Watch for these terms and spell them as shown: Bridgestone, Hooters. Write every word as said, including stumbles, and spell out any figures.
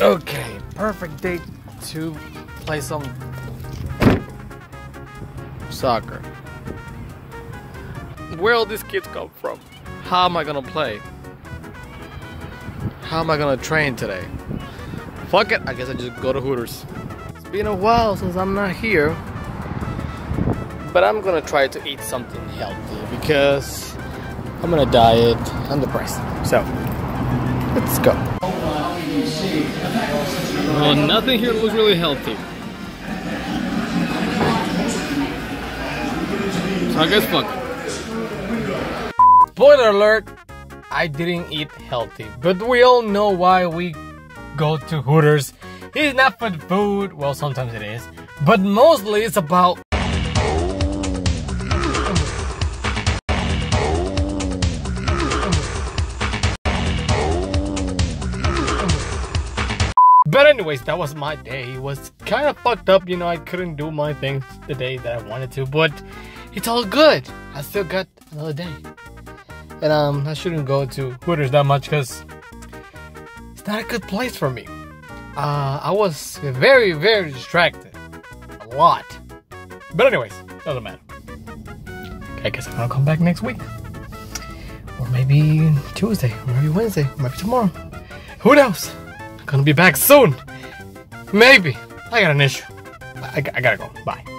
Okay, perfect date to play some soccer. Where all these kids come from? How am I gonna play? How am I gonna train today? Fuck it, I guess I just go to Hooters. It's been a while since I'm not here, but I'm gonna try to eat something healthy because I'm gonna diet and depressed. So, let's go. Well, nothing here looks really healthy. So I guess fuck. Spoiler alert, I didn't eat healthy. But we all know why we go to Hooters. It's not for the food, well sometimes it is. But mostly it's about... But anyways, that was my day. It was kind of fucked up, you know, I couldn't do my things the day that I wanted to, but it's all good. I still got another day. And um, I shouldn't go to Hooters that much because it's not a good place for me. Uh, I was very, very distracted. A lot. But anyways, doesn't matter. I guess I'm gonna come back next week. Or maybe Tuesday, or maybe Wednesday, or maybe tomorrow. Who knows? Gonna be back soon. Maybe. I got an issue. I, I, I gotta go. Bye.